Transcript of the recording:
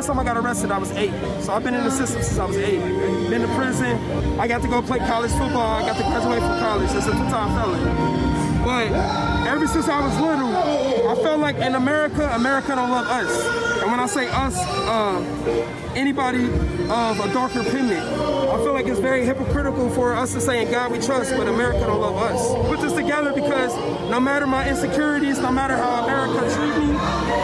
first time I got arrested, I was 8. So I've been in the system since I was 8. Been to prison. I got to go play college football. I got to graduate from college as a two-time felon. But ever since I was little, I felt like in America, America don't love us. And when I say us, anybody of a darker pigment, I feel like it's very hypocritical for us to say in God we trust, but America don't love us. Put this together because no matter my insecurities, no matter how America treats me,